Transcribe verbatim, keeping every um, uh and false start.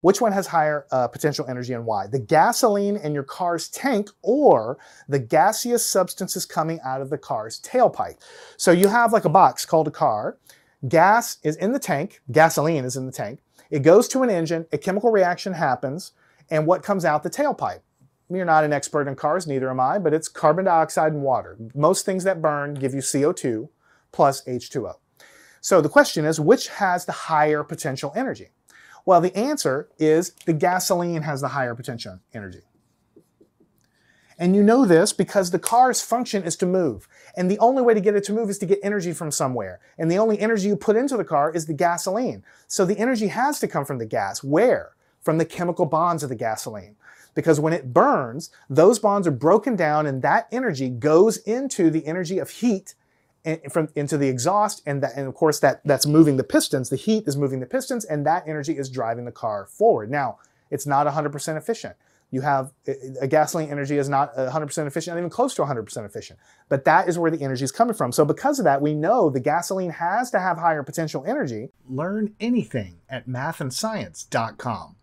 Which one has higher uh, potential energy and why? The gasoline in your car's tank or the gaseous substances coming out of the car's tailpipe? So you have like a box called a car. Gas is in the tank. Gasoline is in the tank. It goes to an engine. A chemical reaction happens. And what comes out the tailpipe? You're not an expert in cars, neither am I, but it's carbon dioxide and water. Most things that burn give you C O two plus H two O. So the question is, which has the higher potential energy? Well, the answer is the gasoline has the higher potential energy. And you know this because the car's function is to move. And the only way to get it to move is to get energy from somewhere. And the only energy you put into the car is the gasoline. So the energy has to come from the gas. Where? From the chemical bonds of the gasoline. Because when it burns, those bonds are broken down and that energy goes into the energy of heat and from into the exhaust, and that, and of course that that's moving the pistons. The heat is moving the pistons, and that energy is driving the car forward. Now, it's not one hundred percent efficient. You have a gasoline energy is not one hundred percent efficient, not even close to one hundred percent efficient. But that is where the energy is coming from. So because of that, we know the gasoline has to have higher potential energy. Learn anything at math and science dot com.